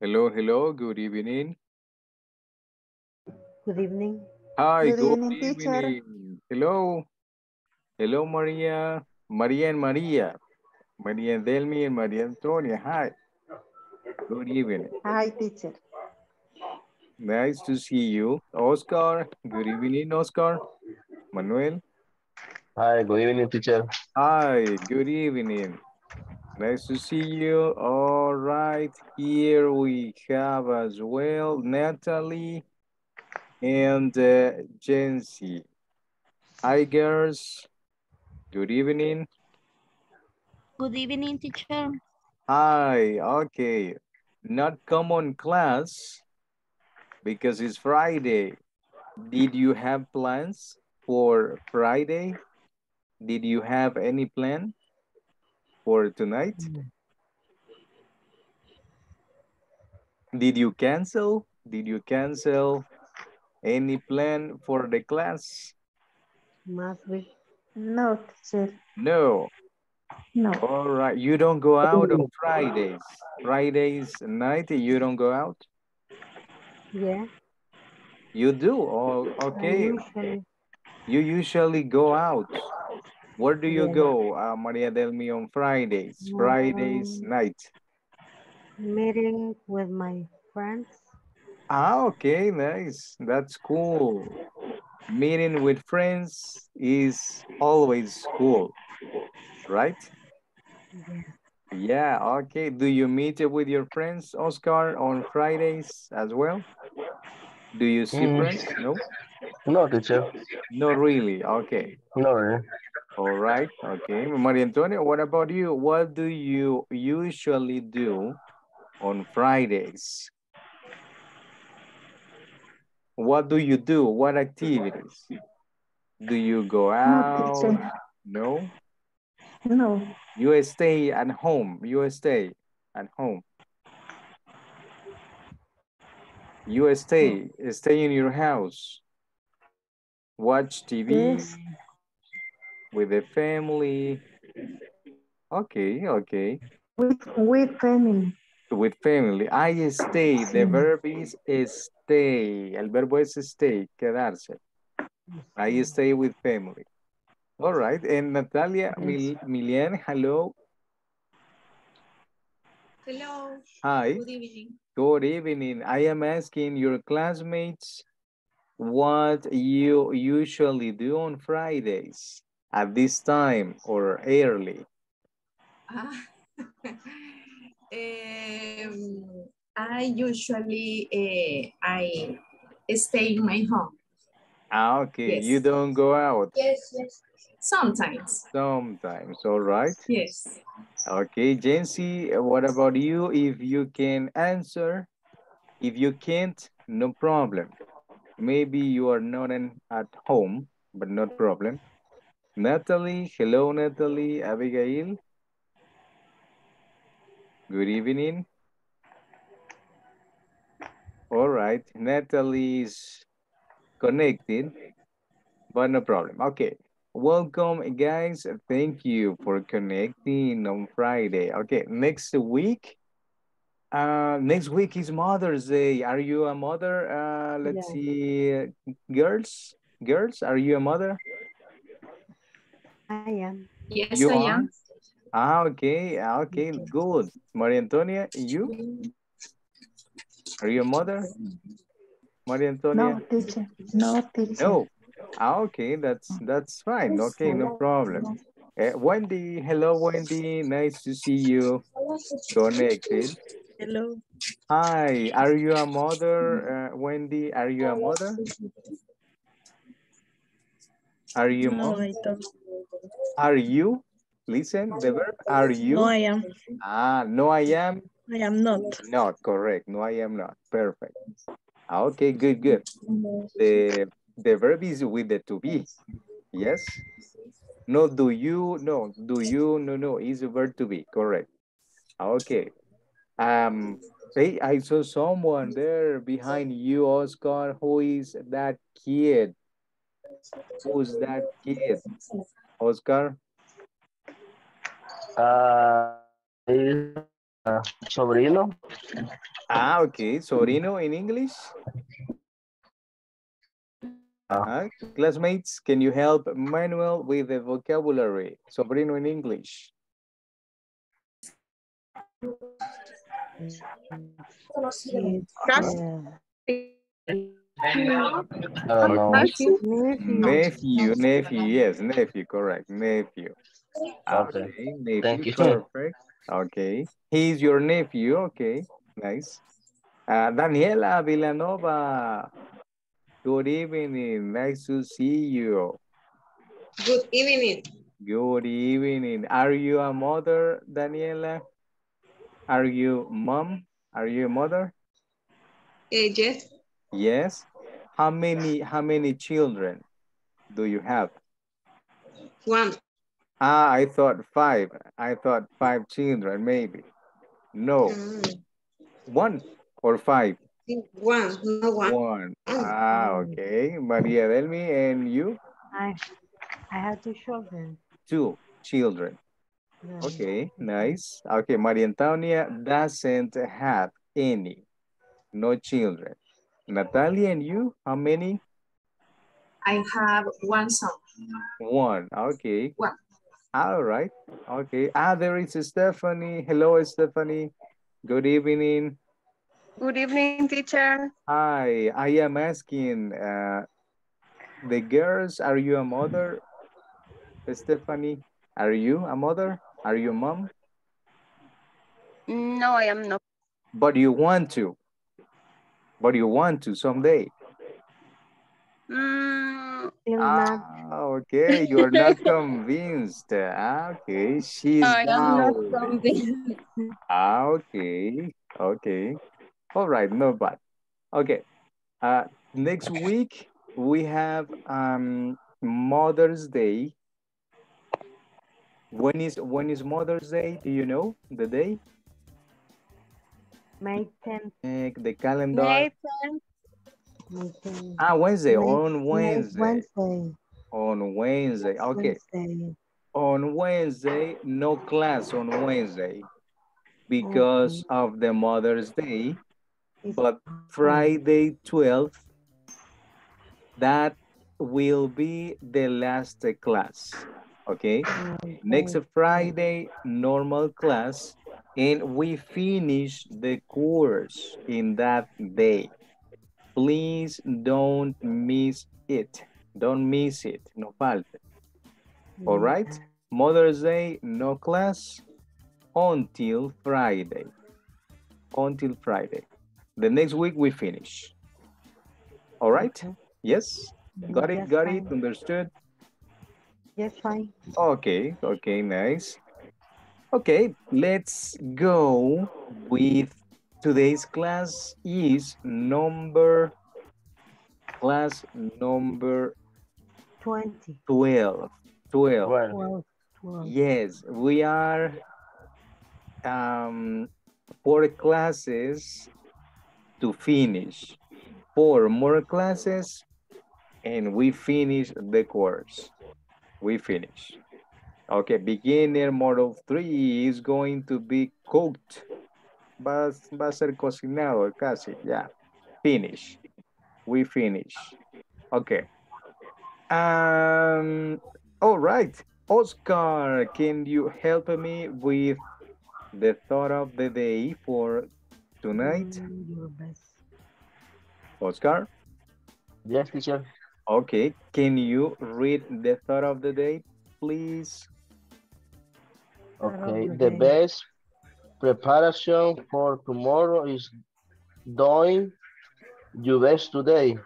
Hello, hello, good evening. Good evening. Hi, good evening, teacher. Hello. Hello, Maria. Maria and Maria. Maria Delmi and Maria Antonia. Hi. Good evening. Hi, teacher. Nice to see you. Oscar. Good evening, Oscar. Manuel. Hi, good evening, teacher. Hi, good evening. Nice to see you. All right. Here we have as well Natalie and Jency. Hi, girls. Good evening. Good evening, teacher. Hi. Okay. Not common class because it's Friday. Did you have plans for Friday? Did you have any plan for tonight? Did you cancel? Did you cancel any plan for the class? Must be. No, sir. No. No. All right. You don't go out on Fridays. Fridays night, you don't go out? Yeah. You do? Oh, okay. You usually go out. Where do you go, Maria Delmi, on Fridays? Fridays night. Meeting with my friends. Ah, okay, nice. That's cool. Meeting with friends is always cool, right? Yeah, okay. Do you meet with your friends, Oscar, on Fridays as well? Do you see friends? No? No, teacher. Not really, okay. No, really. All right, okay. Maria Antonia, what about you? What do you usually do on Fridays? What do you do? What activities? Do you go out? No? No. You stay at home. You stay at home. You stay in your house. Watch TV. Yes. With the family. Okay, okay. With family. With family. I stay. The verb is stay. El verbo es stay. Quedarse. I stay with family. All right. And Natalia, Milian, hello. Hello. Hi. Good evening. Good evening. I am asking your classmates what you usually do on Fridays. At this time or early? I usually I stay in my home. Ah, okay. Yes. You don't go out? Yes, yes. Sometimes. Sometimes, all right. Yes. Okay, Jency, what about you? If you can answer, if you can't, no problem. Maybe you are not at home, but no problem. Natalie, hello Natalie, Abigail. Good evening. All right, Natalie is connected, but no problem. Okay, welcome guys. Thank you for connecting on Friday. Okay, next week is Mother's Day. Are you a mother? Let's see, girls, are you a mother? I am. Yes, you I am. Ah, okay. Okay, good. Maria Antonia, you? Are you a mother? Maria Antonia? No, teacher. No, teacher. No. Ah, okay, that's fine. Okay, no problem. Wendy, hello, Wendy. Nice to see you connected. Hello. Hi, are you a mother? Wendy, are you a mother? Are you mother? Are you? Listen, the verb, are you? No, I am. Ah, no, I am. I am not. Not, correct. No, I am not. Perfect. Okay, good, good. The verb is with the to be. Yes? No, do you? No, do you? No, no, is the verb to be. Correct. Okay. Hey, I saw someone there behind you, Oscar. Who is that kid? Who's that kid? Oscar? sobrino. Ah, okay. Sobrino in English. Classmates, can you help Manuel with the vocabulary? Sobrino in English. Nephew, yes, nephew, correct, nephew. Okay, nephew, thank you. Perfect. Okay, he's your nephew, okay, nice. Daniela Villanova, good evening, nice to see you. Good evening. Good evening. Are you a mother, Daniela? Are you mom? Are you a mother? Yes. Yes. How many children do you have? One. Ah, I thought five. I thought five children, maybe. No. One or five? One. No, one. One. Ah, okay. Maria Delmi, and you? I have two children. Two children. Yeah. Okay, nice. Okay, Maria Antonia doesn't have any. No children. Natalia, and you, how many? I have one son. One, okay. One. All right, okay. Ah, there is Stephanie. Hello, Stephanie. Good evening. Good evening, teacher. Hi, I am asking the girls, are you a mother? Stephanie, are you a mother? Are you a mom? No, I am not. But you want to. But you want to someday. Okay, you're not convinced. Okay, she's I'm not convinced. Okay, okay. All right, no bad. Okay, next week we have Mother's Day. When is Mother's Day? Do you know the day? May 10th. The calendar. May 10th. May 10th. Ah, Wednesday. On Wednesday. Wednesday. On Wednesday. Okay. Wednesday. On Wednesday, no class on Wednesday because of the Mother's Day. But Friday 12th, that will be the last class. Okay. Next Friday, normal class. And we finish the course in that day. Please don't miss it. Don't miss it. No falte. All right. Mother's Day, no class until Friday. Until Friday. The next week we finish. All right. Yes. Got it. Got it. Understood. Yes, fine. Okay. Okay. Nice. Okay, let's go with today's class is class number 20. 12. Yes, we are 4 classes to finish. 4 more classes and we finish the course. We finish. Okay, beginner model 3 is going to be cooked. Va a ser cocinado casi, yeah. Finish. We finish. Okay. All right. Oscar, can you help me with the thought of the day for tonight? Oscar? Yes, teacher. Okay. Can you read the thought of the day, please? Okay, the best preparation for tomorrow is doing your best today.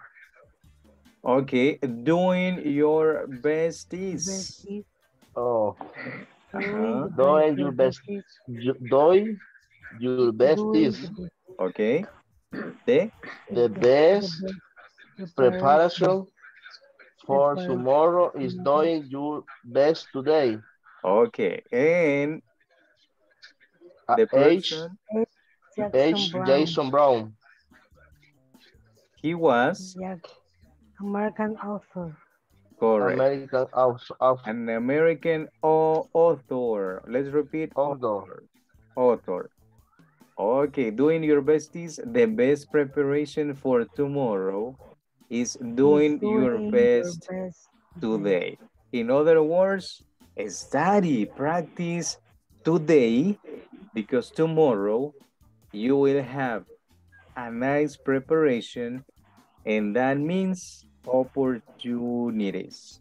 Okay, doing your best is. Doing your best. Doing your best is. Okay. The best preparation for tomorrow is doing your best today. Okay, and the person, Jason Brown. He was American author. Correct. American author. An American author. Let's repeat author. Okay, doing your besties, the best preparation for tomorrow is doing your best today. In other words, study, practice today, because tomorrow you will have a nice preparation, and that means opportunities.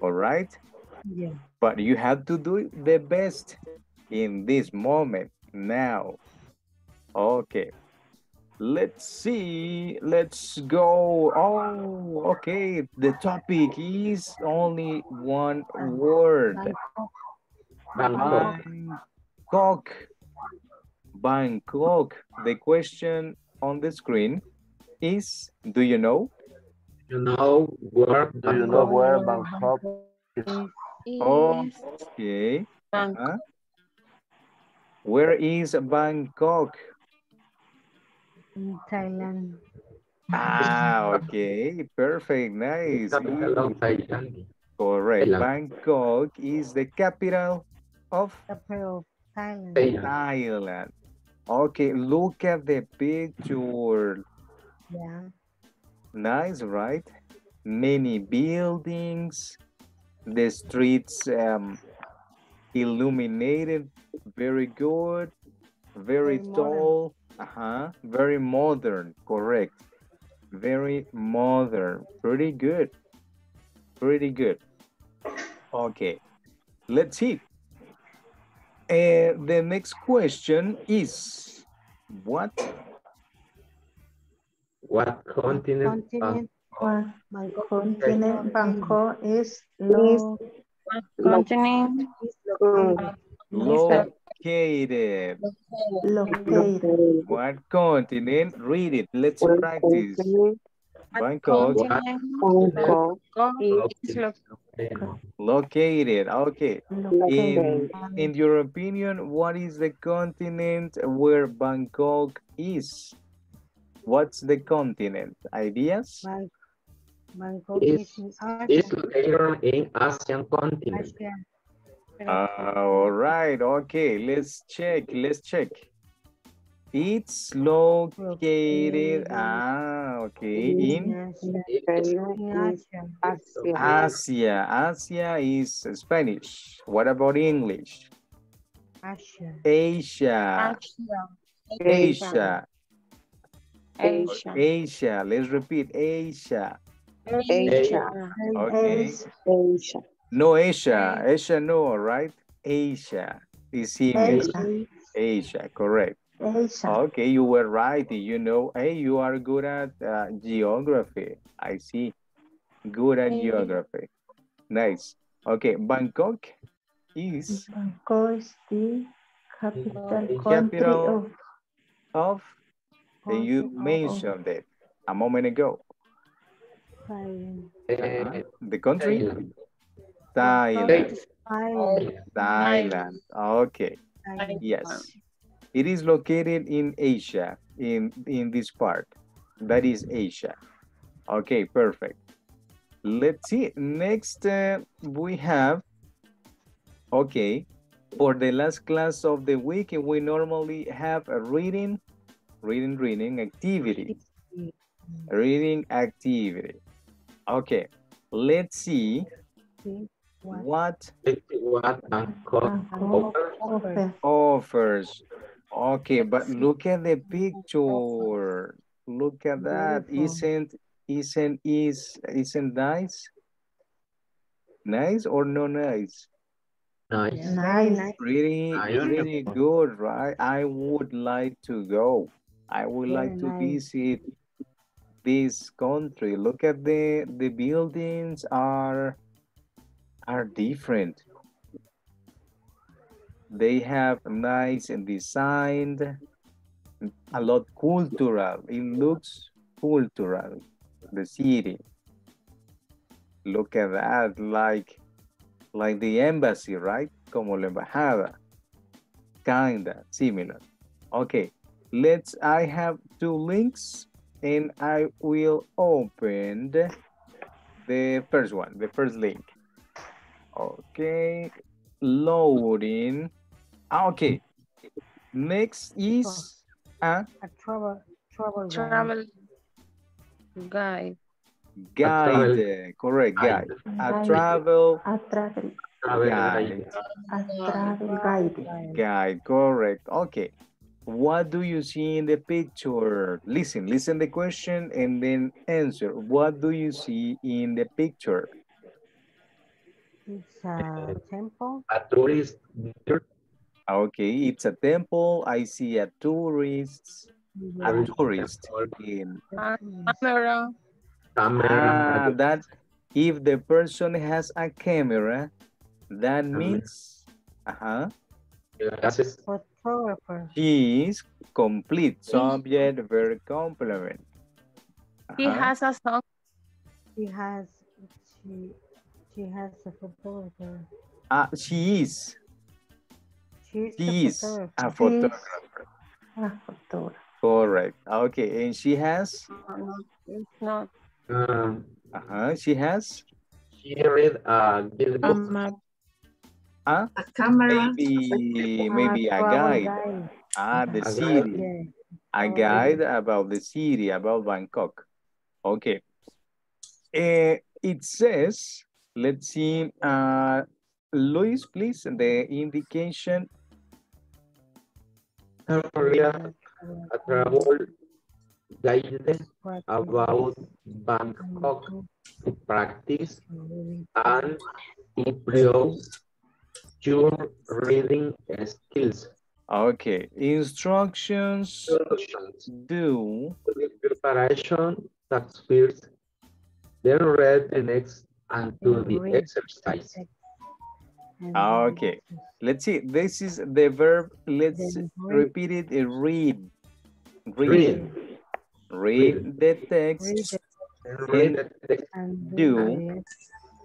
All right? Yeah. But you have to do the best in this moment now. Okay. Let's see. Let's go. Oh, okay. The topic is only one word. Bangkok. Bangkok. Bangkok. The question on the screen is, do you know? Do you know where Bangkok is? Okay. Bangkok. Where is Bangkok? In Thailand. Ah, okay. Perfect. Nice. Correct. Thailand. Bangkok is the capital of Thailand. Thailand. Okay. Look at the picture. Yeah. Nice, right? Many buildings. The streets illuminated. Very good. Very tall. Uh-huh. Very modern. Correct. Very modern. Pretty good. Pretty good. Okay. Let's see. The next question is, what continent Bangkok is located. What continent? Read it. Let's practice. Bangkok. Located. Okay. In your opinion, what is the continent where Bangkok is? What's the continent? Ideas? Bangkok is located in Asian continent. Asia. All right. Okay. Let's check. Let's check. It's located. Ah, okay. In Asia. Asia is Spanish. What about English? Asia. Asia. Asia. Asia. Asia. Let's repeat. Asia. Asia. Okay. Asia. No, Asia. Asia, no, right? Asia. Is he Asia? Asia, correct. Asia. Okay, you were right. You know, hey, you are good at geography. I see. Good at geography. Nice. Okay, Bangkok is? Bangkok is the capital of you mentioned it a moment ago. The country? Thailand. Thailand. Okay. Yes. It is located in Asia, in this part. That is Asia. Okay, perfect. Let's see. Next, we have, okay, for the last class of the week, we normally have a reading activity. Reading activity. Okay, let's see. What Bangkok offers. Okay, but look at the picture. Look at that. Isn't nice? Nice or no nice? Nice. Nice. Really good, right? I would like to go. I would like to visit this country. Look at the buildings are different. They have nice and designed, a lot cultural. It looks cultural, the city. Look at that, like the embassy, right? Como la embajada. Kinda similar. Okay, I have two links and I will open the first one, the first link. Okay, loading. Okay, next is A travel guide. Guide, correct, guide. A travel guide, correct. Okay. What do you see in the picture? Listen the question and then answer. What do you see in the picture? It's a temple. A tourist. Okay, it's a temple. I see a tourist. A tourist. Camera. Ah, that if the person has a camera, that means photographer. He is complete. Subject, verb, complement. He has a song. She has a photographer. She is a photographer. Correct. Okay, and she has. She read a camera. Maybe a guide. The city. Yeah. A guide about the city, about Bangkok. Okay. It says, let's see, Luis, please, the indication. A travel guide about Bangkok practice and improves your reading skills. Okay, instructions. Do preparation that first, then read the next and do the exercise. Okay, let's see. This is the verb. Let's repeat it. Read the text. And do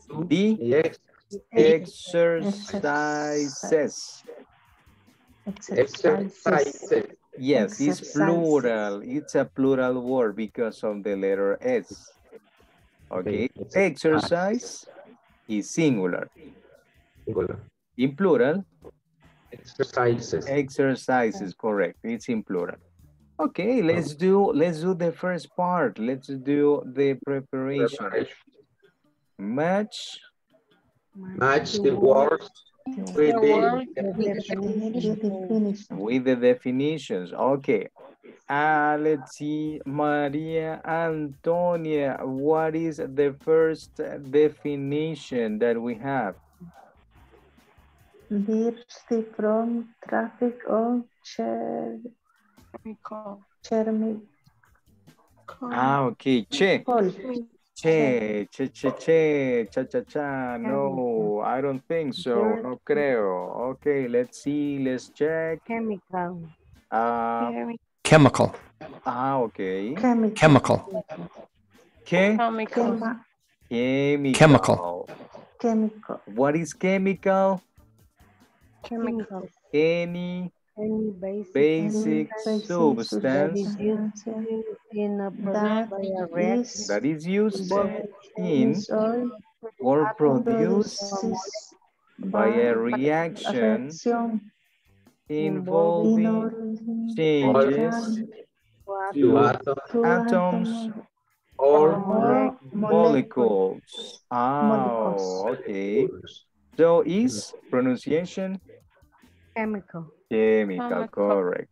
the exercises. Yes, it's plural. It's a plural word because of the letter S. Okay, exercise is singular. In plural, exercises, correct. It's in plural. Okay, let's do the first part. Let's do the preparation. Match the words with the definitions. Okay. Let's see, Maria Antonia, what is the first definition that we have? Dirty from traffic on No, I don't think so. No creo. Okay, let's see. Let's check. Chemical. Okay. Chemical. What is chemical? Chemical. Any basic substance that is used in or produced by a reaction involving changes to atoms or molecules. Okay. So is pronunciation? Chemical, correct.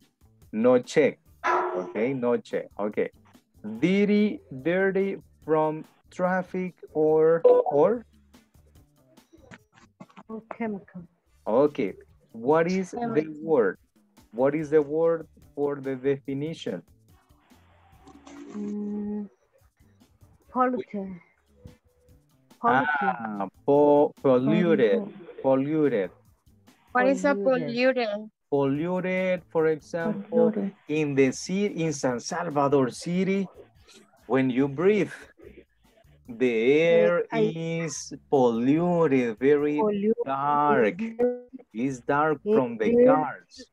No check. Okay, no check. Okay. Dirty from traffic or chemical. Okay. What is the word? What is the word for the definition? Polluted. What is a polluted? Polluted, for example, in the city, in San Salvador City, when you breathe, the air is polluted, very dark. It's dark from the cars.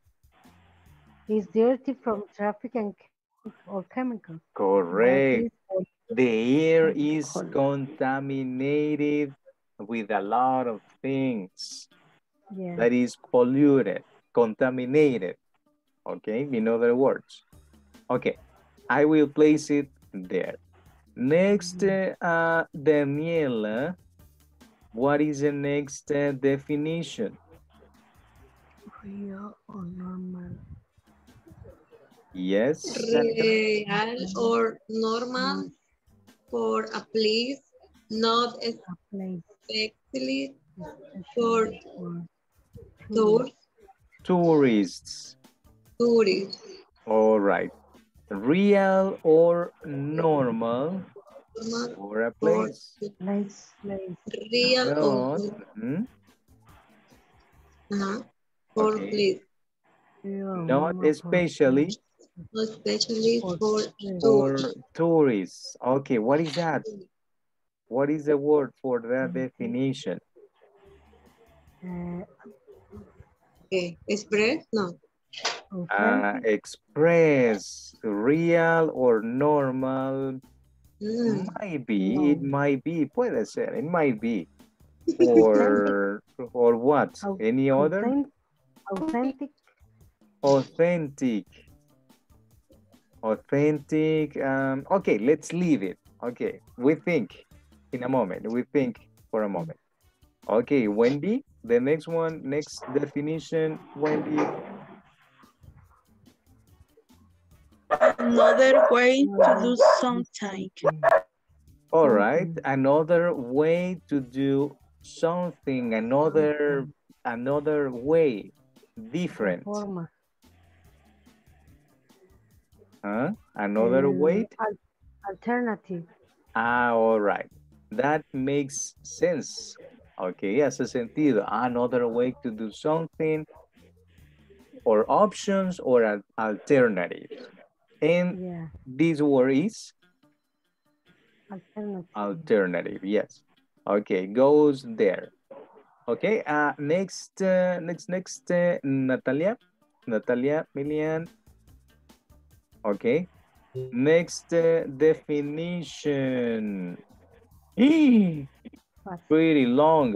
It's dirty from traffic and or chemicals. Correct. The air is contaminated with a lot of things. That is polluted, contaminated. Okay, in other words. Okay, I will place it there. Next, Daniela, what is the next definition? Real or normal? Yes. Real or normal for a place, not especially for tourists. Tourists. All right. Real or normal for a place. Real or for a place. Not especially. Especially for tourists. Okay, what is that? What is the word for that definition? Okay, express? No. Okay. Express, real or normal. Might be, it might be, puede ser, it might be. Or what? Any other? Authentic. Authentic. Authentic. Okay, let's leave it. Okay, we think in a moment. We think for a moment. Okay, Wendy, the next one, next definition, Wendy. Another way to do something. All right, another way to do something, another way, different. Huh? Another way? Alternative. Ah, all right. That makes sense. Okay, hace sentido. Another way to do something, or options, or an alternative. And this word is? Alternative. Alternative, yes. Okay, goes there. Okay, next, Natalia. Natalia, Milian. Okay, next definition. Pretty long.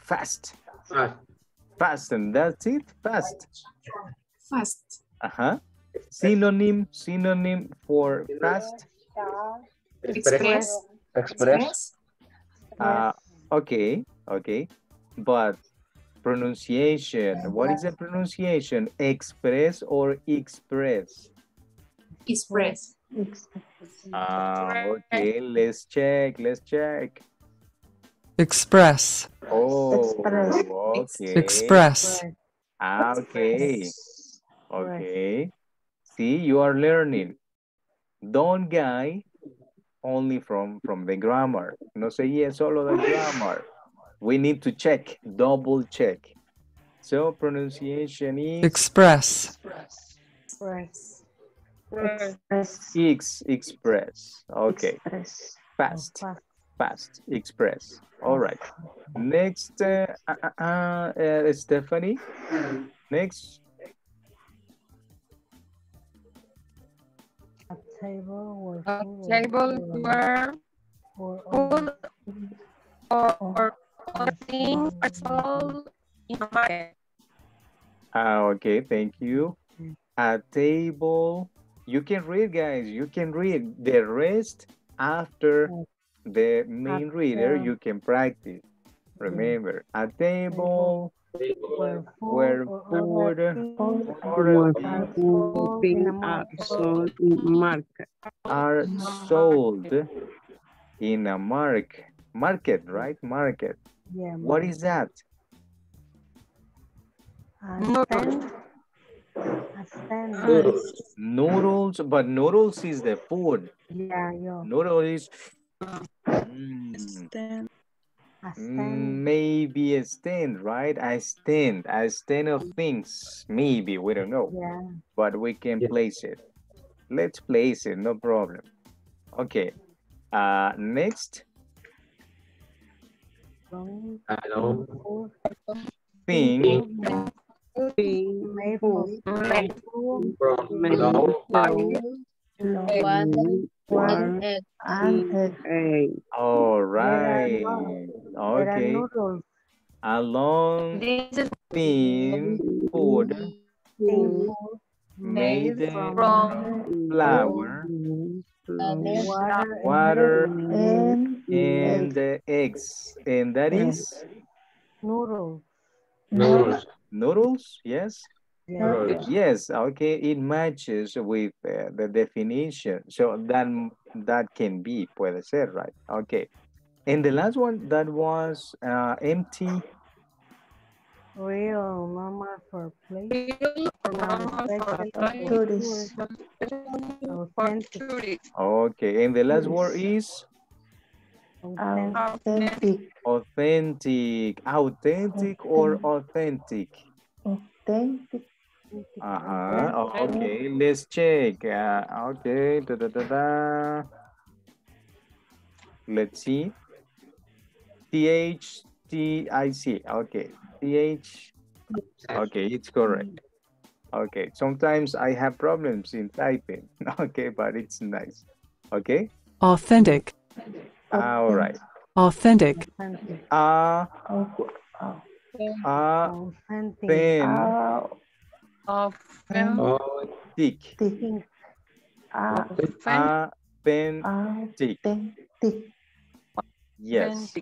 Fast. Fast, and that's it, fast. Fast. Uh-huh. Synonym for fast. Express. Okay. But pronunciation. What is the pronunciation? Express or express? Express. Okay, let's check. Express. Oh, okay. Express. Okay. See, you are learning. Don't guide only from the grammar. No say yes, solo the grammar. We need to check, double check. So pronunciation is express. Express. Okay. Express. Fast. Express. All right. Next, Stephanie. Next. A table where food or other things are sold in the market. Okay, thank you. A table. You can read, guys. You can read the rest after the main reader. You can practice. Remember, a table where food are sold in a market. Market, right? Market. Yeah, what is that? Noodles, but noodles is the food. Noodles is maybe a stand, right? A stand of things. Maybe, we don't know. Yeah. But we can place it. Let's place it, no problem. Okay. Next. Hello. All right. Okay. A long thin food made from flour, water, and eggs. And that is? Noodles. Noodles. Noodles, yes. Noodles. Yes, okay, it matches with the definition. So that can be, puede ser, right? Okay. And the last one, that was empty. Real mama for plate. Okay, and the last word is? Authentic. Authentic. Authentic or authentic? Authentic. Uh-huh. Okay, let's check. Okay. Let's see. THTIC. Okay. TH. Okay, it's correct. Okay. Sometimes I have problems in typing. Okay, but it's nice. Okay. Authentic. All right. Authentic. Authentic. Authentic. Yes.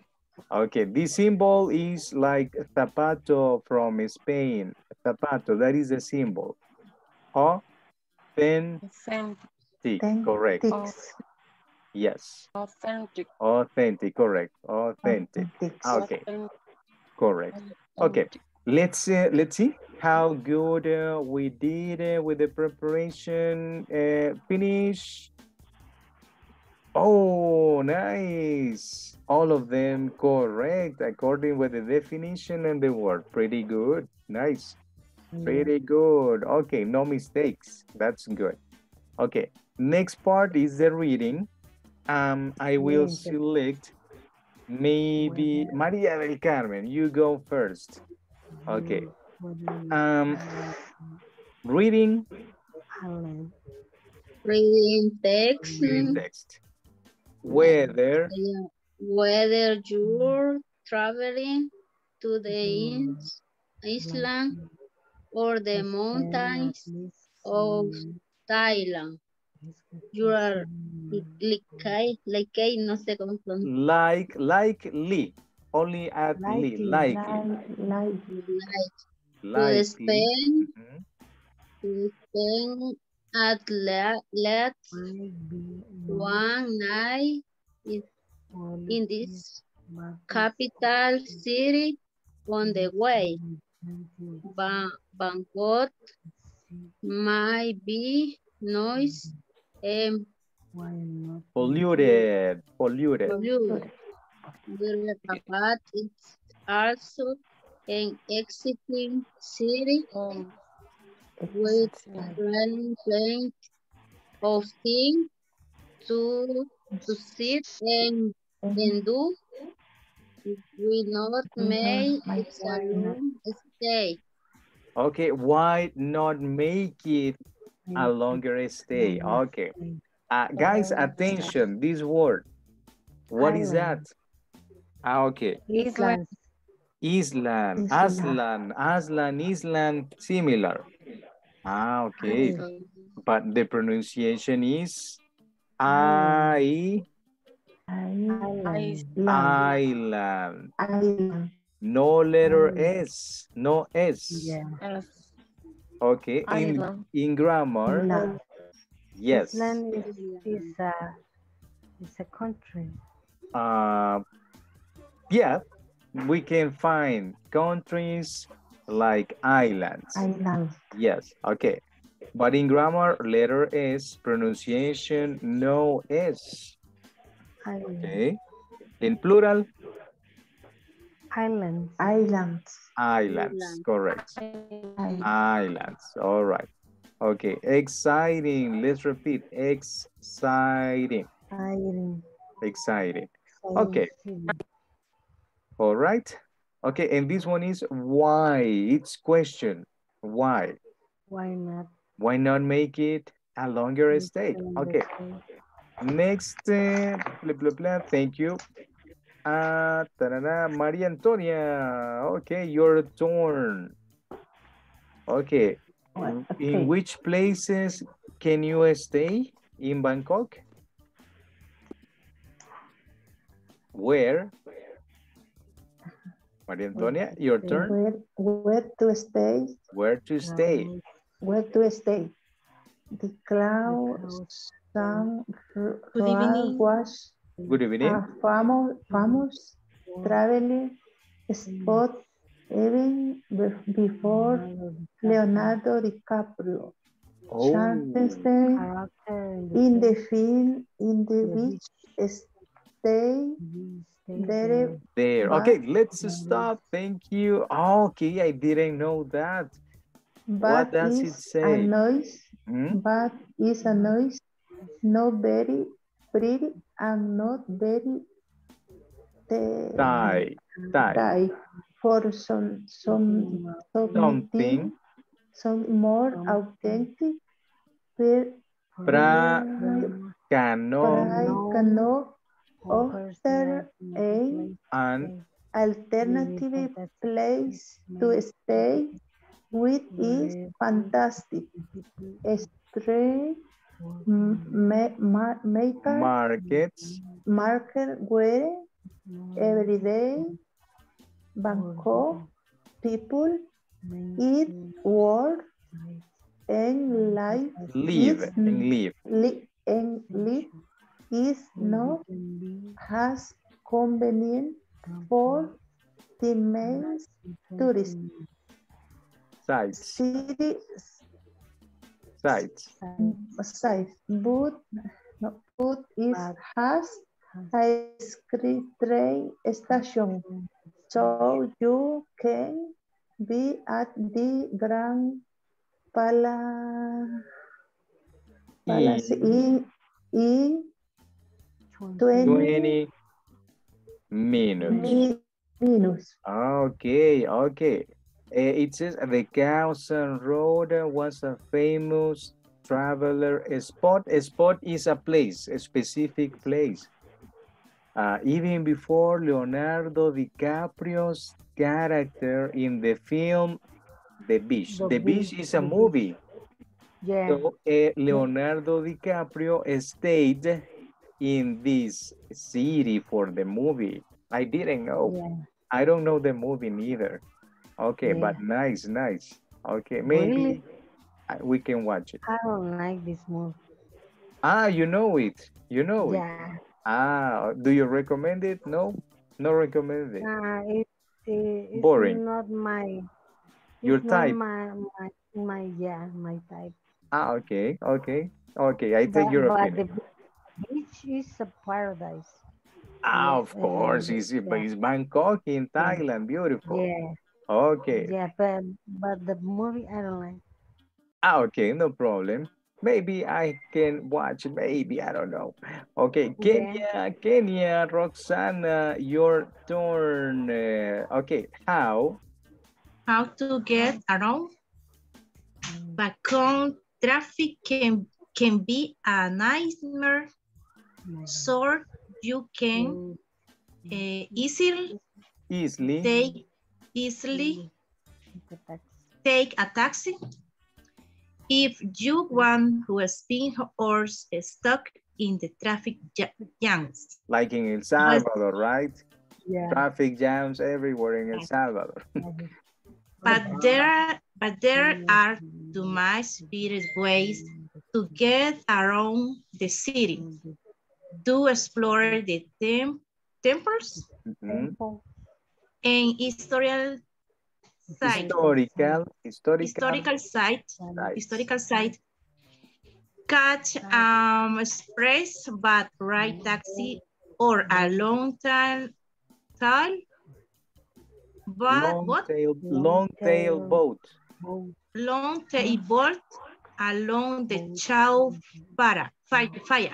Okay, this symbol is like zapato from Spain. Zapato, that is the symbol. Authentic, correct. Yes. Authentic. Authentic, correct. Authentic. Okay, correct. Okay, let's see how good we did with the preparation. Finish. Oh, nice. All of them correct according with the definition and the word. Pretty good. Nice. Mm. Pretty good. Okay, no mistakes. That's good. Okay, next part is the reading. I will select maybe Maria del Carmen. You go first. Okay. Reading. Reading text. Reading text. Whether you're traveling to the island or the mountains of Thailand, you are likely, only at likely. To spend at least one night in this capital city on the way. Bangkok might be noisy and polluted. But it's also an exciting city with plenty of things to sit and do. We not make it a long stay. Okay, why not make it a longer stay? Okay. Guys, attention, this word. What is that? Okay. Island. Island. Aslan. Aslan, Island, similar. Okay. But the pronunciation is island. No letter S. No S. Yeah. Okay. In grammar. No. Yes. Island is a country. Yeah. We can find countries like islands. Island. Yes. Okay. But in grammar, letter S, pronunciation, no S. Island. Okay. In plural? Islands. Islands. Islands, correct. Islands. Islands. All right. Okay. Exciting. Let's repeat. Exciting. Exciting. Exciting. Okay. All right. Okay. And this one is why. It's question. Why? Why not? Why not make it a longer stay? Okay. Next, blah, blah, blah. Thank you. Maria Antonia. Okay, your turn. Okay. Okay. In which places can you stay in Bangkok? Where? Maria Antonia, your turn. Where to stay? Where to stay? Where to stay? The clouds. Road was a famous traveling spot even before Leonardo DiCaprio. Oh. In the film, in the beach, stay there. There. Okay, let's stop. Thank you. Okay, I didn't know that. What does it say? But it's a noise. Not very pretty and not very Thai. For something more authentic. Cano offer an alternative place to stay, which is fantastic. Straight market where every day Bangkok people eat, work, and live is not as convenient for the main tourist sites, but it has ice cream train station, so you can be at the Grand Palace in 20 minutes. Okay. It says the Khao San Road was a famous traveler spot. A spot is a place, a specific place. Even before Leonardo DiCaprio's character in the film The Beach. The Beach is a movie. Yeah. So Leonardo DiCaprio stayed in this city for the movie. I didn't know. Yeah. I don't know the movie neither. Okay, yeah. But nice. Okay, maybe we can watch it. I don't like this movie. Ah, you know it. Yeah. Ah, do you recommend it? No, not recommend it. It's boring. Not my. Your type. My type. Ah, okay. I take your opinion. The beach is a paradise. Ah, of course, it's Bangkok in Thailand, beautiful. Yeah. Okay. Yeah, but the movie I don't like. Ah, okay, no problem. Maybe I can watch. Maybe I don't know. Okay, Kenya, Roxana, your turn. Okay, how? How to get around? Bangkok traffic can be a nightmare, so you can easily take a taxi. If you want to spend hours stuck in the traffic jams. Like in El Salvador, right? Yeah. Traffic jams everywhere in El Salvador. But there are too much better ways to get around the city. To explore the temples. And historical site, catch express, but ride taxi or a long tail boat along the Chao Phraya.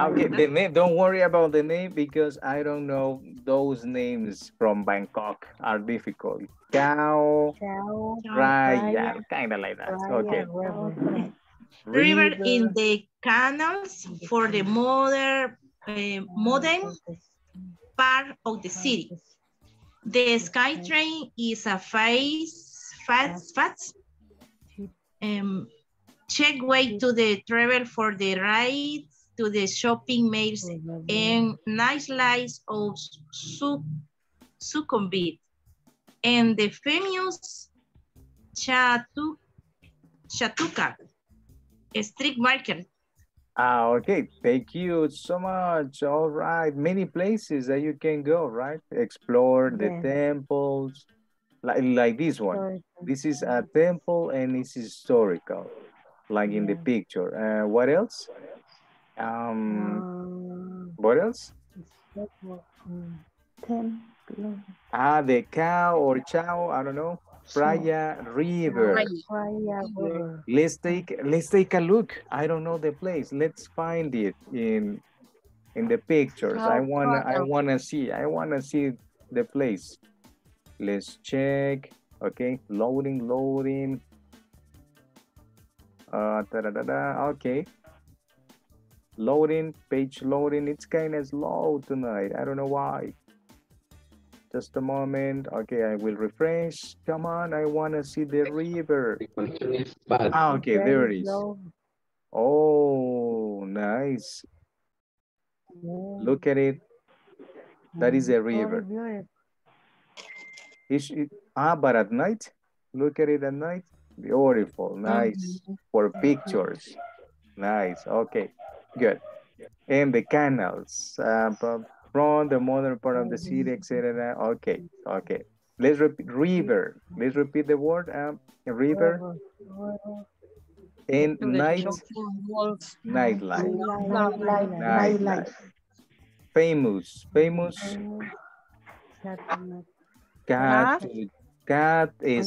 Okay, the name, don't worry about the name because I don't know those names from Bangkok are difficult. Khao Phraya, kind of like that. Okay. River in the canals for the modern part of the city. The SkyTrain is a fast check way to the travel for the rides to the shopping malls and nice lights of Sukhumvit and the famous Chatuchak street market. Okay, thank you so much. All right, many places that you can go, right? Explore the temples, like this one. This is a temple and it's historical, like in the picture. What else? What else? The Khao or Chao, I don't know. Phraya River. Let's take a look. I don't know the place. Let's find it in the pictures. I wanna see the place. Let's check. Okay, loading. Okay. Page loading. It's kind of slow tonight. I don't know why. Just a moment. Okay, I will refresh. Come on, I want to see the river. Okay, there it is. Oh, nice. Look at it. That is a river. But at night, look at it at night. Beautiful, nice. For pictures. Nice, okay. Good. And the canals from the modern part of the city, etc. Okay. Let's repeat river. Let's repeat the word river. And nightlife. Famous. Cat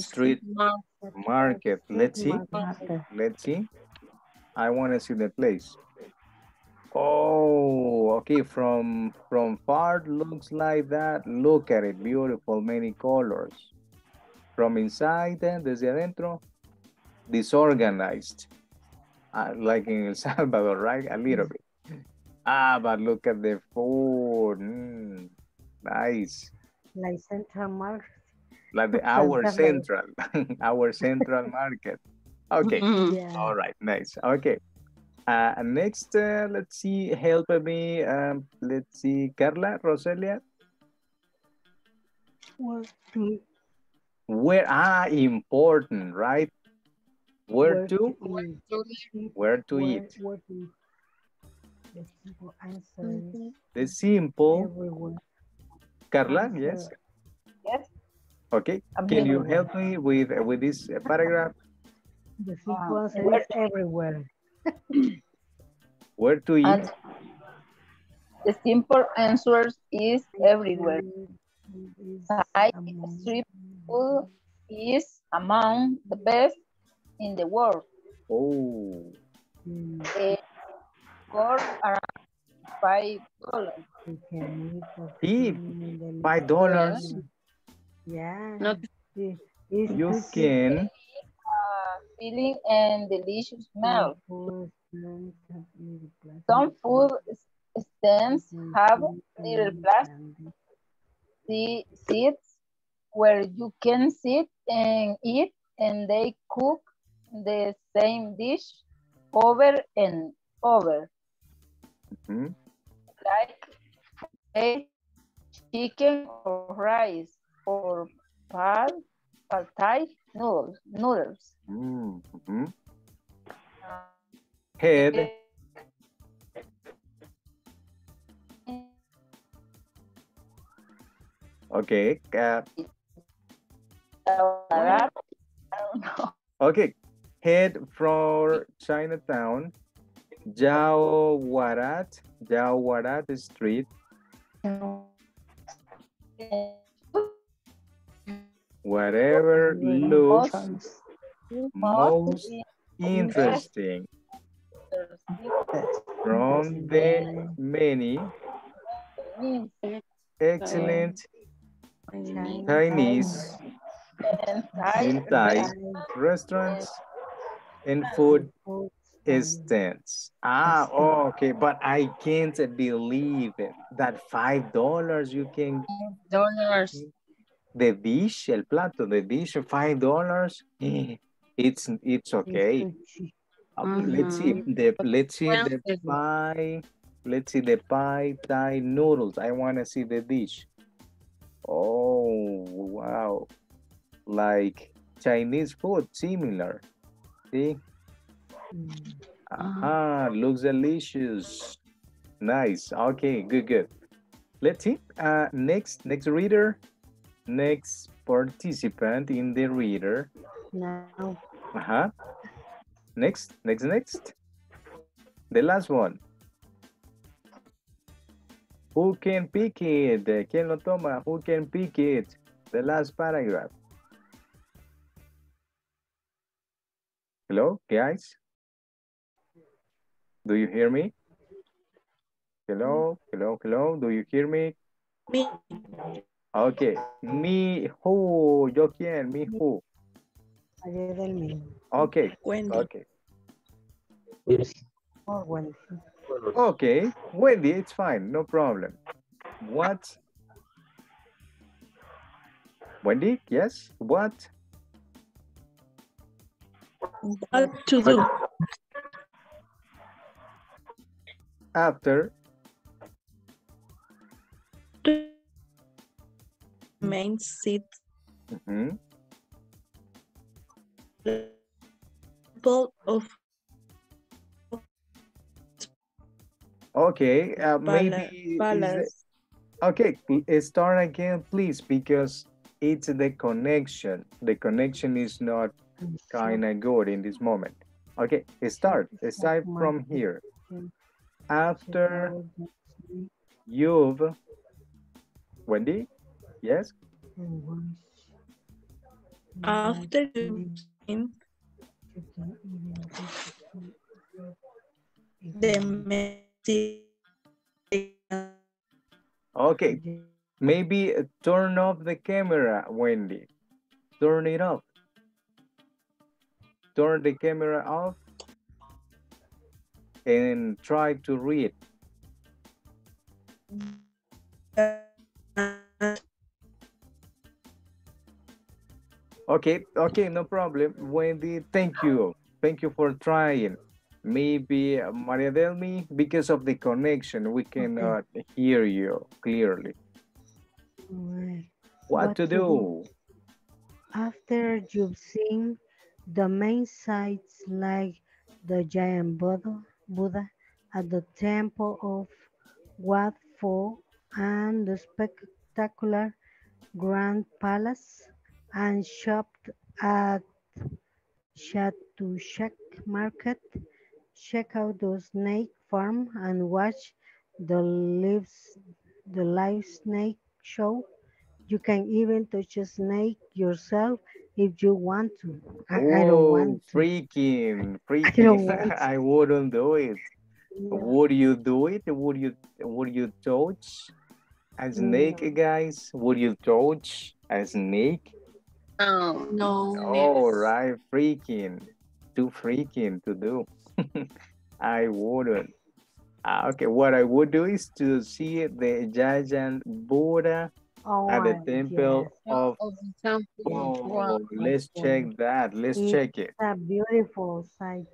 street market. Let's see. I want to see the place. Oh, okay, from far looks like that. Look at it, beautiful, many colors. From inside, desde adentro, disorganized. Like in El Salvador, right? A little bit. But look at the food. Nice. Like Central Market. Like our Central Market. Okay, all right, nice, okay. Next, let's see, help me, let's see, Carla Roselia. Where are important, right? Where to eat. The simple answer. The simple. Everyone. Carla, yes? Yes. Okay, can you help me with this paragraph? The simple answer is everywhere. Where to eat? And the simple answer is everywhere. Thai street food is among the best in the world. Oh. It costs around $5. $5? Yeah. Not you can. Filling and delicious smell. Some food stands have little plastic seats where you can sit and eat, and they cook the same dish over and over. Like chicken or rice or pad Thai noodles. Head. Okay. I don't know. Okay. Head for Chinatown. Jawarat Street. Whatever looks most interesting from the many excellent Chinese and Thai restaurants and food stands. Okay, but I can't believe it, that $5 you can. The dish, el plato, the dish, $5. It's okay. Let's see the the pie. Let's see the pie Thai noodles. I want to see the dish. Oh wow! Like Chinese food, similar. See? Looks delicious. Nice. Okay, good, good. Let's see. Next reader, next participant in the reader. Now. Next. The last one. Who can pick it? ¿Quién lo toma? Who can pick it? The last paragraph. Hello, guys? Do you hear me? Hello, hello, hello. Do you hear me? Me. Okay. Me who? Yo quién? Me who? Maria Delmi. Okay. Wendy. Okay. Or Wendy. Okay, Wendy, it's fine, no problem. What? Wendy, yes, what? What to do? After? To main seat. People of okay, maybe balance. Okay, start again, please, because it's the connection. The connection is not kind of good in this moment. Okay, start from here. After you've, Wendy, yes? After the okay, maybe turn off the camera, Wendy. Turn it off. Turn the camera off and try to read. Okay, no problem, Wendy. Thank you for trying. Maybe Maria Delmi, because of the connection, we cannot hear you clearly. What to do? After you've seen the main sites like the giant Buddha at the temple of Wat Pho and the spectacular Grand Palace and shopped at Chatuchak Market, check out the snake farm and watch the live snake show. You can even touch a snake yourself if you want to. I don't want to. Freaking! I wouldn't do it. No. Would you do it? Would you touch a snake, guys? Would you touch a snake? No. No. All right, freaking! Too freaking to do. I wouldn't. Okay, what I would do is to see the giant Buddha at the temple of... Oh, let's check that. Let's check it. It's a beautiful sight.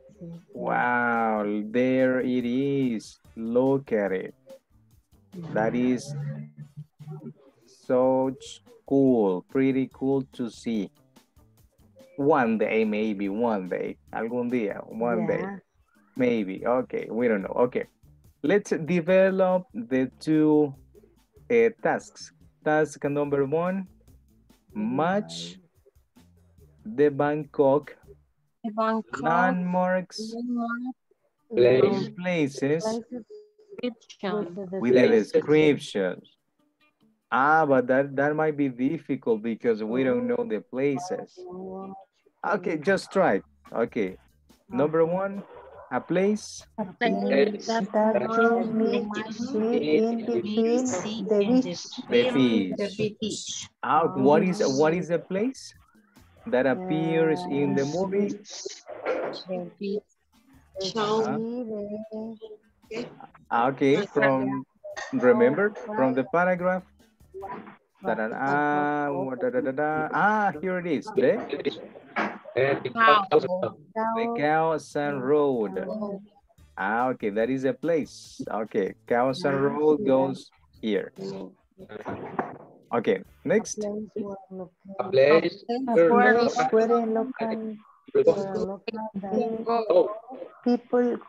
Wow, there it is. Look at it. That is so cool. Pretty cool to see. One day, maybe. One day. Algún día. One day. Maybe. Okay, we don't know. Okay, let's develop the two tasks. Task number one, match the Bangkok landmarks, places with the descriptions. But that might be difficult because we don't know the places. Okay, just try. Okay, number one. A place the beach. Out. What is the place that appears in the movie? Okay, from the paragraph. Here it is. The Khao San Road. Ah, okay, that is a place. Okay, Khao San Road goes here. Okay, next. A place where local people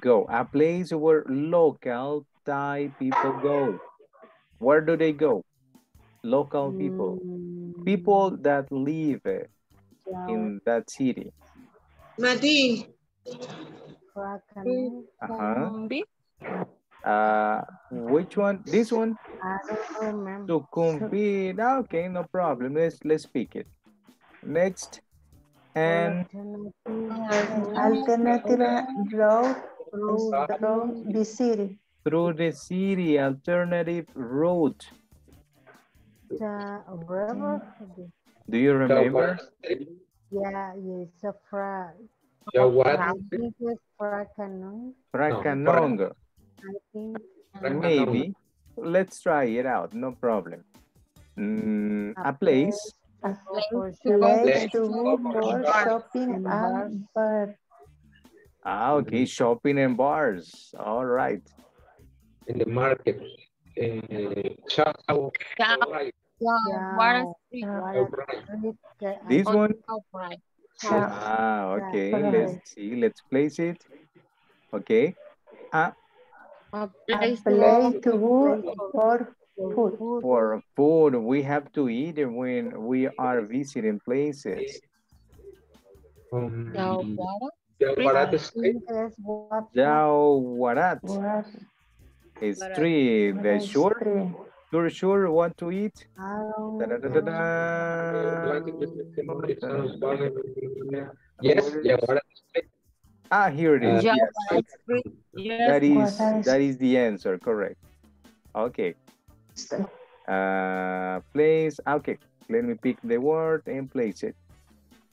go. A place where local Thai people go. Where do they go? Local people. People that live in that city. Mati. Which one? This one? I don't remember. Sukhumvit. Okay, no problem. Let's pick it. Next. And alternative road through the city. Through the city, alternative route. The river. Do you remember? Yeah, yes, a fra. Fracanonga. Maybe. Let's try it out. No problem. A place. A place to move for shopping and bars. Ah, okay. Shopping and bars. All right. In the market. Chao Phraya. This one? Ah, okay. Let's see. Let's place it. Okay. For food, we have to eat it when we are visiting places. Jawharat is three. The short. You're sure what to eat? Yes. Ah, here it is. Yes. That is the answer. Correct. Okay. Place. Okay. Let me pick the word and place it.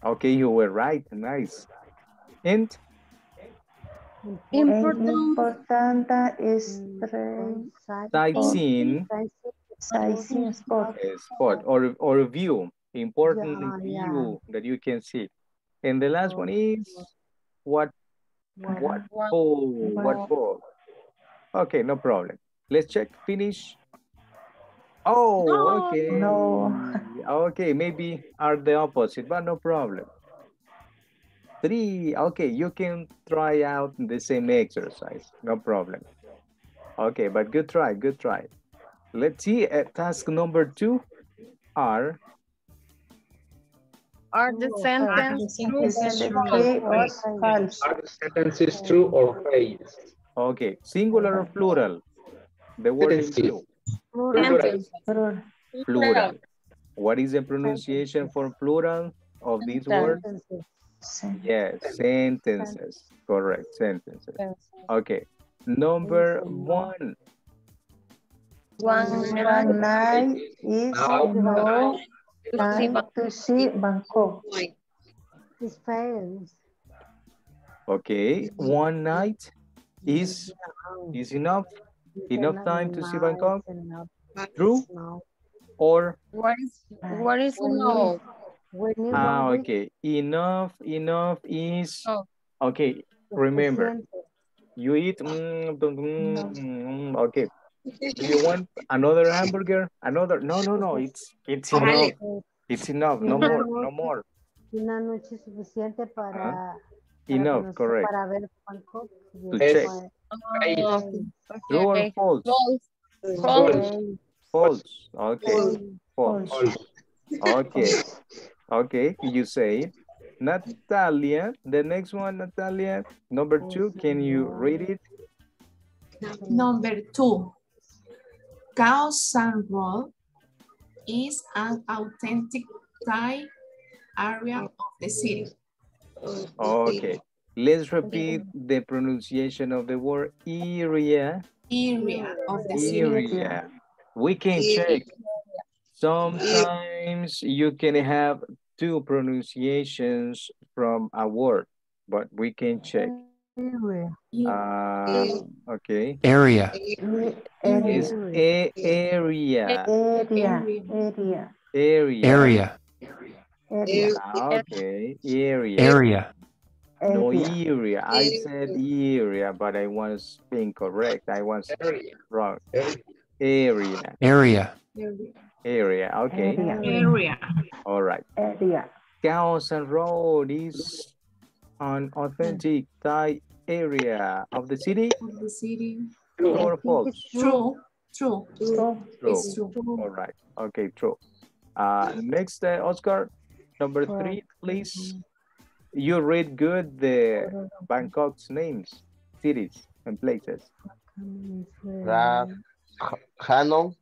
Okay, you were right. Nice. And important is sightseeing spot or view, important view that you can see. And the last one is what for. Okay, no problem. Let's check, finish. Oh, no. Okay. No. Okay, maybe are the opposite, but no problem. Three. Okay, you can try out the same exercise. No problem. Okay, but good try, good try. Let's see at task number 2. Are the sentences true or false? Okay, singular or plural? The word is true. Plural. What is the pronunciation for plural of this word? Yes, sentences. Correct, sentences. Okay, number 1. One night is no time to see Bangkok. It's false. Okay, one night is enough time to see Bangkok. True or what is no? Ah, okay. Enough is okay. Remember, you eat. Okay. Do you want another hamburger? Another? No. It's enough. It's enough. No more. Una noche suficiente para. Enough. Correct. Para ver Bangkok. To check. True or false? False. Okay. False. Okay. Okay, you say it. Natalia, the next one, Natalia, number 2, can you read it? Number 2, Khao San Road is an authentic Thai area of the city. Okay, let's repeat the pronunciation of the word area. Area of the city. Area. We can check. Sometimes you can have 2 pronunciations from a word, but we can check. Okay. Area. Is area. Area. Area. Okay, area. No, area. I said area, but I was incorrect. I was wrong. Area. Okay. Area. All right. Area. Khao San Road is an authentic Thai area of the city. True or false? True. It's true. All right. Okay. True. Next, Oscar, number 3, please. You read good the Bangkok's names, cities, and places. Hanoi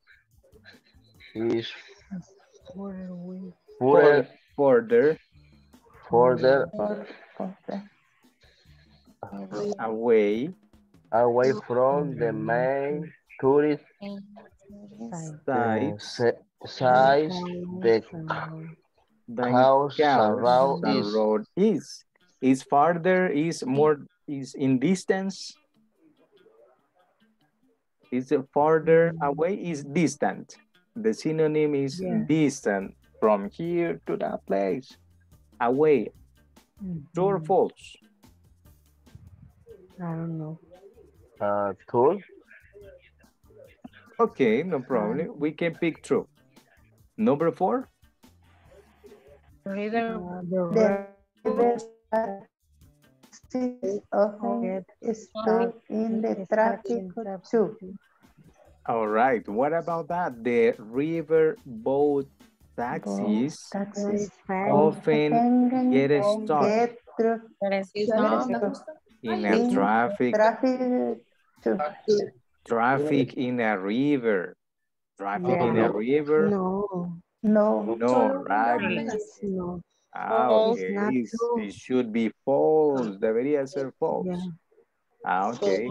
is further away from the main tourist size the Khao San Road is farther, is more, is in distance, is farther away, is distant. The synonym is distant from here to that place. Away. True or false? I don't know. True. Okay, no problem. We can pick true. Number 4. All right. What about that? The river boat taxis often get stuck in a traffic in a river. No, right? No. Ah, okay. It should be false. Debería ser false. Yeah. Ah, okay.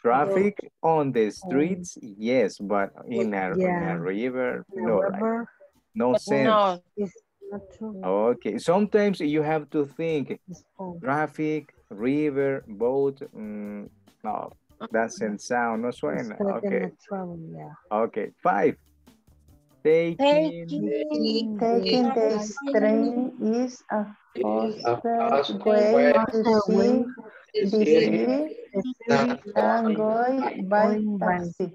Traffic on the streets, yes, but in a river, no, right? No sense. No, it's not true. Okay. Sometimes you have to think traffic, river, boat. No, doesn't sound. No suena. Okay. Okay. 5. Taking the train is a faster way to see the city than going by taxi.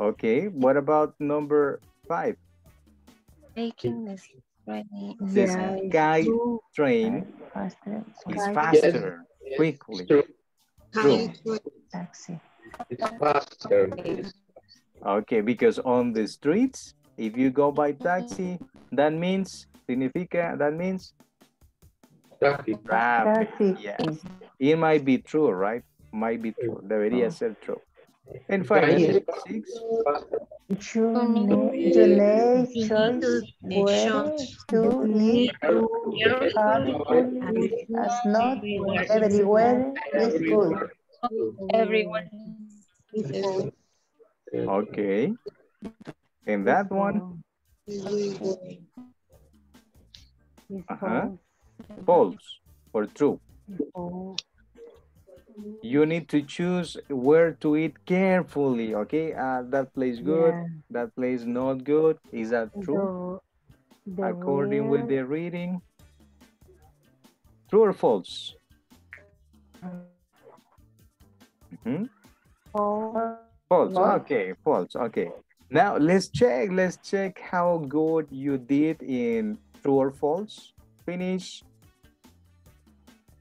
Okay, what about number 5? Taking the sky train is faster, quickly. True. Taxi. It's faster. Okay, because on the streets, if you go by taxi, that means traffic. Yes. It might be true, right? Might be true. Debería ser true. And finally, 6. Everyone is good. Okay. And that one? False or true? You need to choose where to eat carefully, okay? That place good, that place not good. Is that true? According with the reading. True or false? False. Okay, false. Okay. Now let's check how good you did in true or false. Finish.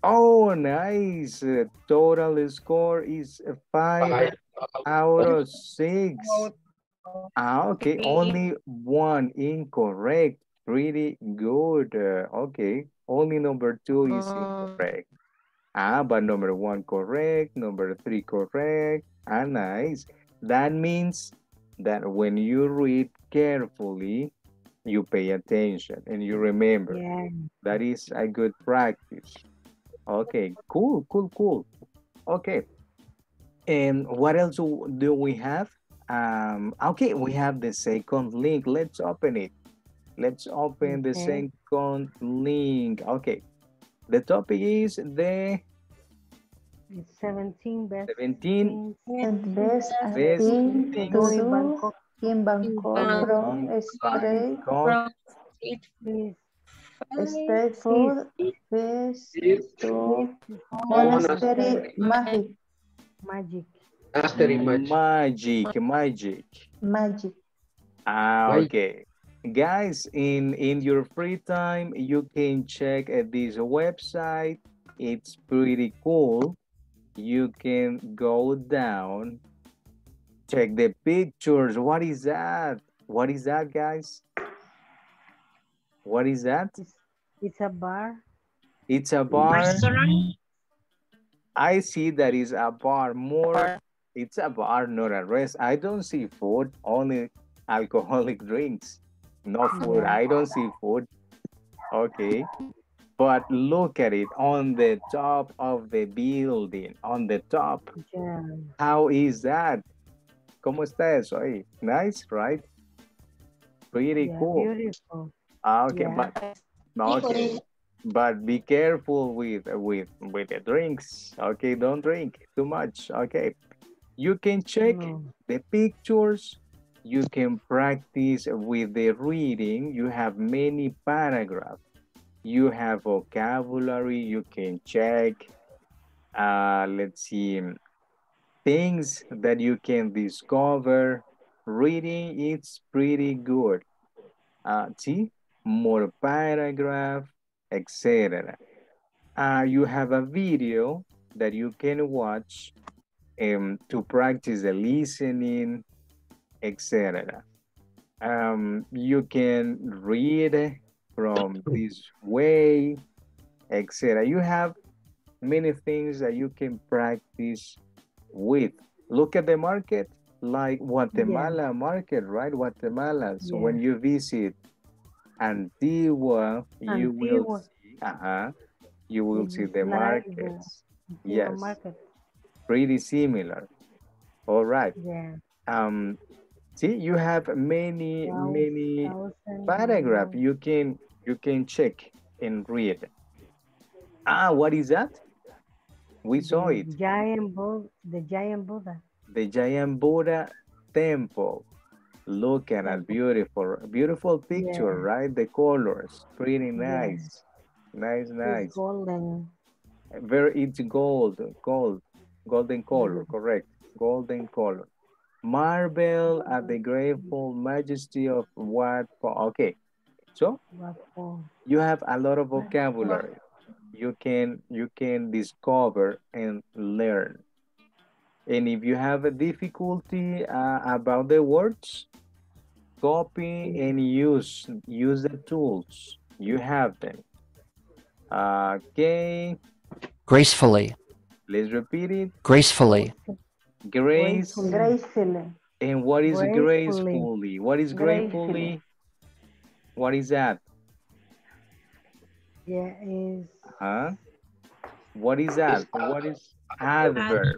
Oh, nice. Total score is 5 out of 6. Okay, only 1 incorrect. Pretty good. Okay, only number 2 is incorrect. But number 1 correct. Number 3 correct. Nice. That means that when you read carefully, you pay attention and you remember. Yeah. That is a good practice. Okay, cool. Okay. And what else do we have? Okay, we have the second link. Let's open it. Let's open the second link. Okay. The topic is the 17 best things in Bangkok. Street food is to monastery magic. Magic. Monastery magic. Magic. Magic. Magic. Ah, okay. Guys, in your free time, you can check this website. It's pretty cool. You can go down, check the pictures. What is that? What is that, guys? What is that? It's a bar. It's a bar. Restaurant? I see that is a bar. More, it's a bar, not a rest. I don't see food, only alcoholic drinks. No food. I don't see food. Okay. But look at it on the top of the building. On the top. Yeah. How is that? ¿Cómo está eso? Hey, nice, right? Pretty cool. Beautiful. Okay, yeah. But be careful with the drinks. Okay, don't drink too much. Okay, you can check the pictures. You can practice with the reading. You have many paragraphs. You have vocabulary. You can check. Let's see, things that you can discover. Reading, it's pretty good. See. More paragraph, etc. You have a video that you can watch to practice the listening, etc. You can read from this way, etc. You have many things that you can practice with. Look at the market, like Guatemala market, right? Guatemala. So when you visit Antigua, you will see, you will see the markets. Yes, market. Pretty similar. All right. Yeah. See, you have many paragraphs. You can check and read. Ah, what is that? We saw it. Giant Buddha. The giant Buddha. The giant Buddha temple. Look at that beautiful picture, right? The colors, pretty nice, nice. It's golden. It's golden color, correct? Golden color. Marvel at the grateful majesty of Wat Pho. Okay, so you have a lot of vocabulary. You can discover and learn. And if you have a difficulty about the words, copy and use the tools. You have them. Okay. Gracefully. Let's repeat it. Gracefully. Gracefully. And what is gracefully? What is gracefully? What is that? Yeah, is. Huh? What is that? What is adverb?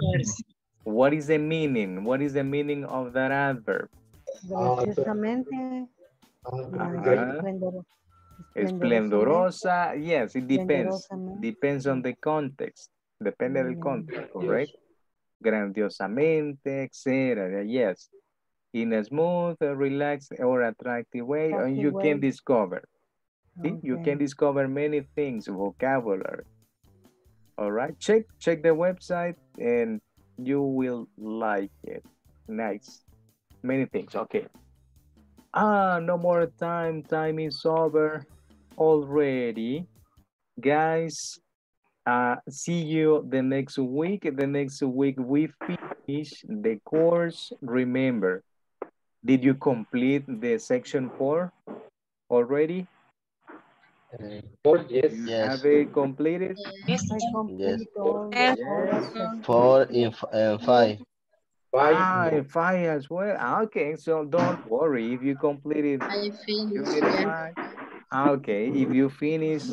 What is the meaning? What is the meaning of that adverb? Esplendorosa. Yes, it depends. Depends on the context. Depende del context, correct? Grandiosamente, etc. Yes. In a smooth, relaxed, or attractive way, and you can discover. See? You can discover many things, vocabulary. All right. Check the website and you will like it. Nice. Many things. Okay. No more time. Time is over already. Guys, see you the next week. The next week we finish the course. Remember, did you complete the section 4 already? Four, yes. Yes. Have you completed? Yes, I completed. Yes. Four and five. Five as well. Okay, so don't worry if you completed. I finished. Okay, if you finish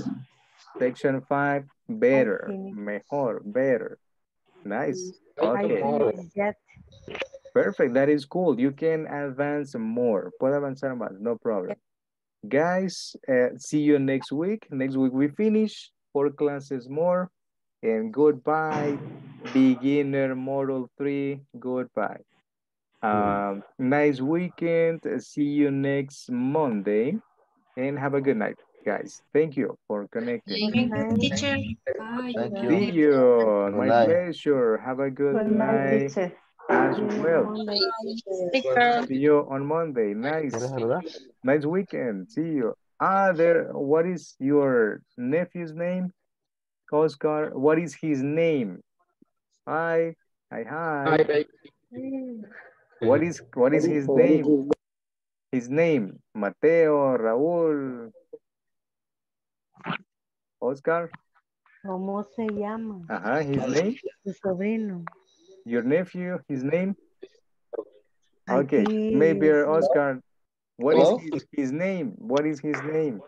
section 5, better, mejor, better. Nice. Okay. Perfect. That is cool. You can advance more. Puedo avanzar más. No problem. Guys, see you next week. Next week we finish 4 classes more. And goodbye, beginner module 3. Goodbye. Nice weekend. See you next Monday. And have a good night. guys. Thank you for connecting. Thank you, teacher. Thank you. Thank you. My pleasure. Have a good night as well. See you on Monday. Nice weekend. See you. Ah, there. What is your nephew's name? Oscar. What is his name? Hi. Hi, hi. Hi, baby. What is his name? His name, Mateo, Raúl, Oscar. ¿Cómo se llama? Ajá, his name? Su sobrino. Your nephew, his name? Okay, maybe Oscar. What is his name? What is his name?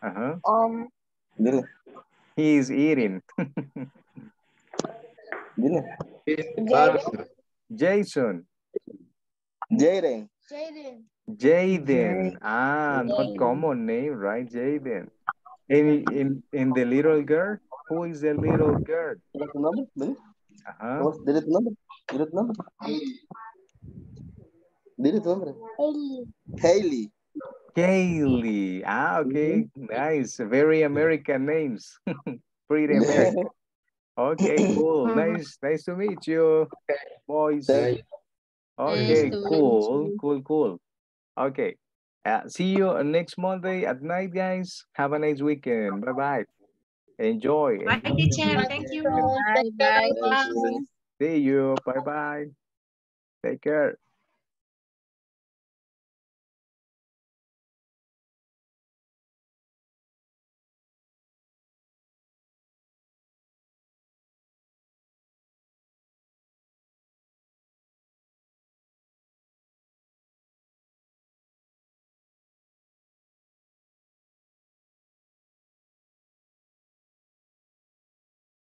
Uh-huh. He is eating. Jason. Jayden. Jayden. Jayden. Ah, Jayden. Not common name, right? Jayden. In the little girl? Who is the little girl? Haley. Haley. Ah, okay. Nice. Very American names. Pretty American. Okay, cool. Nice to meet you, boys. Okay, cool. Okay, see you next Monday at night, guys. Have a nice weekend. Bye-bye. Enjoy. Bye, teacher. Thank you. Bye-bye. See you. Bye-bye. Take care.